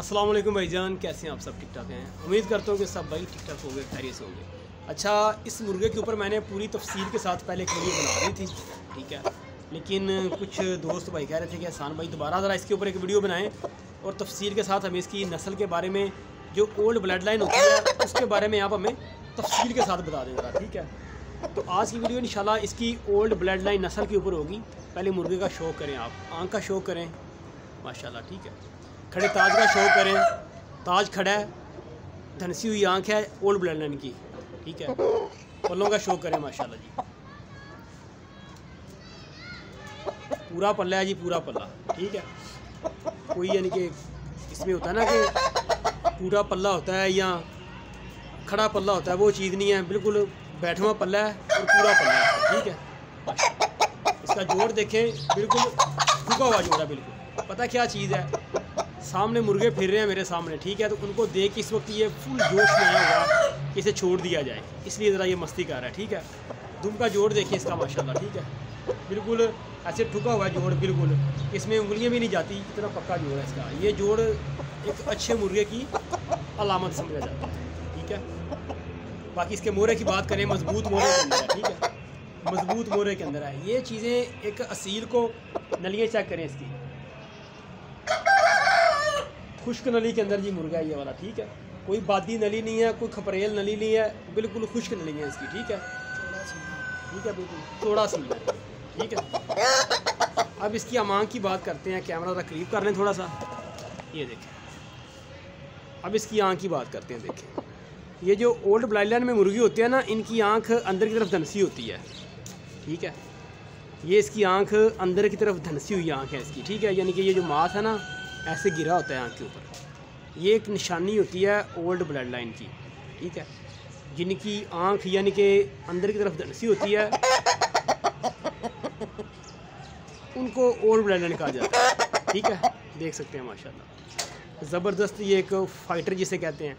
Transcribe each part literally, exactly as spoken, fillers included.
अस्सलाम वालेकुम भाईजान, कैसे हैं आप? सब ठीक ठाक हैं? उम्मीद करता हूँ कि सब भाई ठीक ठाक होंगे, खैरियत से होंगे। अच्छा, इस मुर्गे के ऊपर मैंने पूरी तफसील के साथ पहले एक वीडियो बना दी थी, ठीक है, लेकिन कुछ दोस्त भाई कह रहे थे कि आसान भाई दोबारा ज़रा इसके ऊपर एक वीडियो बनाएं और तफसील के साथ हमें इसकी नस्ल के बारे में, जो ओल्ड ब्लड लाइन होती है उसके बारे में आप हमें तफसील के साथ बता दें ज़रा, ठीक है। तो आज की वीडियो इंशाल्लाह इसकी ओल्ड ब्लड लाइन नस्ल के ऊपर होगी। पहले मुर्गे का शौक़ करें आप, आँख का शौक़ करें, माशाल्लाह, ठीक है। खड़े ताज का शौक़ करें, ताज खड़ा है, धनसी हुई आँख है, ओल्ड ब्लड लाइन की, ठीक है। पल्लों का शौक़ करें, माशाल्लाह जी पूरा पल्ला है जी, पूरा पल्ला, ठीक है। कोई यानी कि इसमें होता है ना कि पूरा पल्ला होता है या खड़ा पल्ला होता है, वो चीज़ नहीं है, बिल्कुल बैठवा पल्ला है और पूरा पल्ला है, ठीक है। इसका जोड़ देखें, बिल्कुल झुका हुआ जोड़ है, बिल्कुल। पता क्या चीज़ है, सामने मुर्गे फिर रहे हैं मेरे सामने, ठीक है, तो उनको देख के इस वक्त ये फुल जोश में आया हुआ कि इसे छोड़ दिया जाए, इसलिए ज़रा ये मस्ती कर रहा है, ठीक है। दुम का जोड़ देखिए इसका, माशाल्लाह, ठीक है, बिल्कुल ऐसे ठुका हुआ है जोड़, बिल्कुल इसमें उंगलियां भी नहीं जाती, इतना पक्का जोड़ है इसका। ये जोड़ एक अच्छे मुर्गे की अलामत समझा जाता है, ठीक है। बाकी इसके मोरे की बात करें, मजबूत मोरे के अंदर है, ठीक है, मजबूत मोरे के अंदर है। ये चीज़ें एक असील को नलियाँ चेक करें इसकी, खुश्क नली के अंदर जी मुर्गा है ये वाला, ठीक है। कोई बादी नली नहीं है, कोई खपरेल नली नहीं है, बिल्कुल खुश्क नली है इसकी, ठीक है, ठीक है, बिल्कुल थोड़ा सी, ठीक है। अब इसकी आमांग की बात करते हैं, कैमरा ज़रा करीब कर लें थोड़ा सा, ये देखें। अब इसकी आँख की बात करते हैं, देखें, ये जो ओल्ड ब्लड लाइन में मुर्गी होती है ना, इनकी आँख अंदर की तरफ धनसी होती है, ठीक है। ये इसकी आँख अंदर की तरफ धनसी हुई आँख है इसकी, ठीक है, यानी कि ये जो मांस है ना ऐसे गिरा होता है आँख के ऊपर, ये एक निशानी होती है ओल्ड ब्लड लाइन की, ठीक है। जिनकी आँख यानी कि अंदर की तरफ धनसी होती है उनको ओल्ड ब्लड लाइन कहा जाता है, ठीक है, देख सकते हैं माशाल्लाह, ज़बरदस्त ये एक फाइटर जिसे कहते हैं।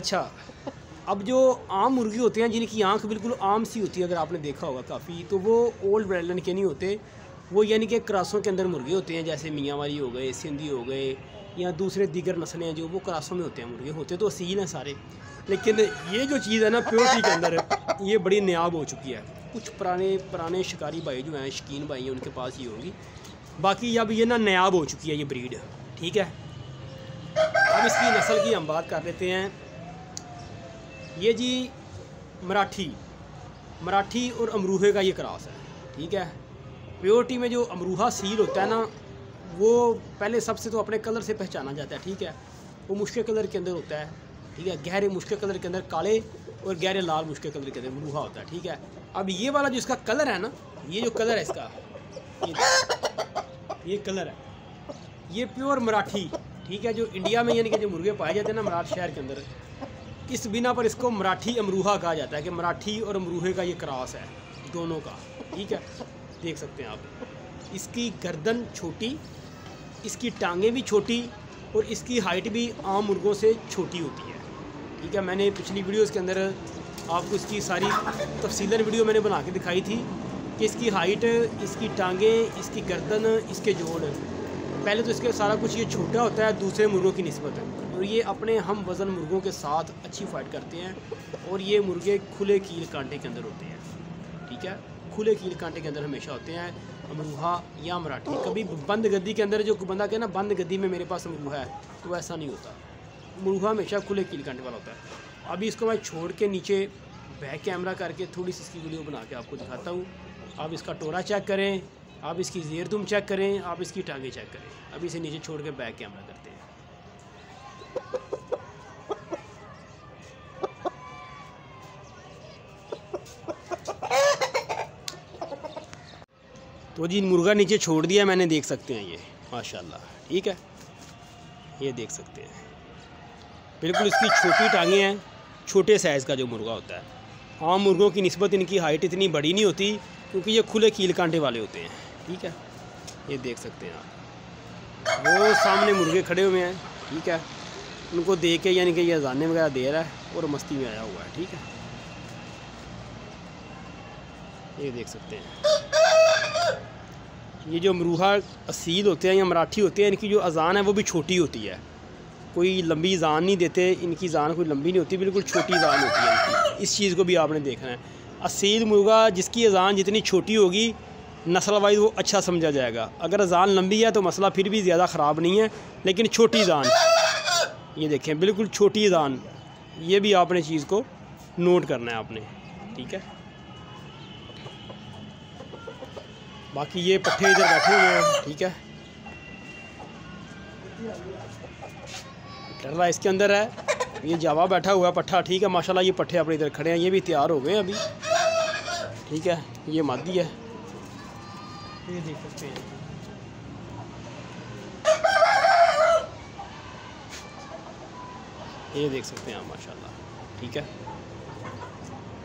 अच्छा, अब जो आम मुर्गी होते हैं जिनकी आँख बिल्कुल आम सी होती है, अगर आपने देखा होगा काफ़ी, तो वो ओल्ड ब्लड लाइन के नहीं होते, वो यानी कि क्रासों के अंदर मुर्गे होते हैं, जैसे मियांवाली हो गए, सिंधी हो गए, या दूसरे दीगर नस्लें जो वो क्रासों में होते हैं। मुर्गे होते तो असील हैं सारे, लेकिन ये जो चीज़ है ना प्योरिटी के अंदर ये बड़ी नायाब हो चुकी है। कुछ पुराने पुराने शिकारी भाई जो हैं, शकीन भाई हैं, उनके पास ये होगी, बाकी अब ये ना नायाब हो चुकी है ये ब्रीड, ठीक है। अब इसकी नस्ल की हम बात कर लेते हैं, ये जी मराठी, मराठी और अमरूहे का ये क्रास है, ठीक है। प्योरिटी में जो अमरोहा सील होता है ना, वो पहले सबसे तो अपने कलर से पहचाना जाता है, ठीक है, वो मुश्के कलर के अंदर होता है, ठीक है, गहरे मुश्के कलर के अंदर, काले और गहरे लाल मुश्के कलर के अंदर अमरोहा होता है, ठीक है। अब ये वाला जो इसका कलर है ना, ये जो कलर है इसका, ये, ये कलर है, ये प्योर मराठी, ठीक है, जो इंडिया में यानी कि जो मुर्गे पाए जाते हैं ना मराठ शहर के अंदर, इस बिना पर इसको मराठी अमरोहा कहा जाता है कि मराठी और अमरोहे का ये क्रास है दोनों का, ठीक है, देख सकते हैं आप। इसकी गर्दन छोटी, इसकी टांगें भी छोटी और इसकी हाइट भी आम मुर्गों से छोटी होती है, ठीक है। मैंने पिछली वीडियोस के अंदर आपको इसकी सारी तफसीलन वीडियो मैंने बना के दिखाई थी कि इसकी हाइट, इसकी टांगें, इसकी गर्दन, इसके जोड़, पहले तो इसके सारा कुछ ये छोटा होता है दूसरे मुर्गों की निस्बत, और ये अपने हम वज़न मुर्गों के साथ अच्छी फाइट करते हैं, और ये मुर्गे खुले कील कांटे के अंदर होते हैं, ठीक है, खुले कील कांटे के अंदर हमेशा होते हैं अमरोहा या मराठी। कभी बंद गद्दी के अंदर जो बंदा कहे ना बंद गद्दी में मेरे पास अमरोहा है, तो ऐसा नहीं होता, अमरोहा हमेशा खुले कील कांटे वाला होता है। अभी इसको मैं छोड़ के नीचे बैक कैमरा करके थोड़ी सी इसकी वीडियो बना के आपको दिखाता हूँ। आप इसका टोरा चेक करें, आप इसकी जेर दुम चेक करें, आप इसकी टाँगें चेक करें। अभी इसे नीचे छोड़ के बैक कैमरा करते हैं, तो जी मुर्गा नीचे छोड़ दिया मैंने, देख सकते हैं ये माशाल्लाह, ठीक है, ये देख सकते हैं, बिल्कुल इसकी छोटी टाँगें हैं, छोटे साइज़ का जो मुर्गा होता है, आम मुर्गों की निस्बत इनकी हाइट इतनी बड़ी नहीं होती क्योंकि ये खुले कील कांटे वाले होते हैं, ठीक है, ये देख सकते हैं आप। वो सामने मुर्गे खड़े हुए हैं, ठीक है, उनको देख के यानी कि ये अजाने वगैरह दे रहा है और मस्ती में आया हुआ है, ठीक है, ये देख सकते हैं। ये जो अमरोहा असील होते हैं या मराठी होते हैं, इनकी जो अजान है वो भी छोटी होती है, कोई लंबी जान नहीं देते, इनकी जान कोई लंबी नहीं होती, बिल्कुल छोटी जान होती है इनकी। इस चीज़ को भी आपने देखना है। असील मुर्गा जिसकी अजान जितनी छोटी होगी नस्ल वाइज वो अच्छा समझा जाएगा। अगर अजान लंबी है तो मसला फिर भी ज़्यादा ख़राब नहीं है, लेकिन छोटी जान, ये देखें बिल्कुल छोटी जान, ये भी आपने चीज़ को नोट करना है आपने, ठीक है। बाकी ये पट्ठे इधर बैठे हुए हैं, ठीक है। डर्रा इसके अंदर है, ये जावा बैठा हुआ है पट्ठा, ठीक है। माशाल्लाह ये पट्ठे अपने इधर खड़े हैं, ये भी तैयार हो गए हैं अभी, ठीक है। ये मादी है, ये देख सकते हैं। ये देख सकते हैं आप, माशाल्लाह, ठीक है।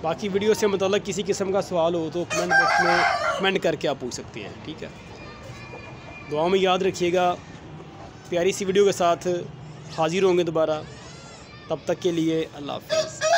बाकी वीडियो से मतलब किसी किस्म का सवाल हो तो कमेंट बॉक्स में कमेंट करके आप पूछ सकते हैं, ठीक है। दुआओं में याद रखिएगा। प्यारी सी वीडियो के साथ हाजिर होंगे दोबारा, तब तक के लिए अल्लाह हाफिज़।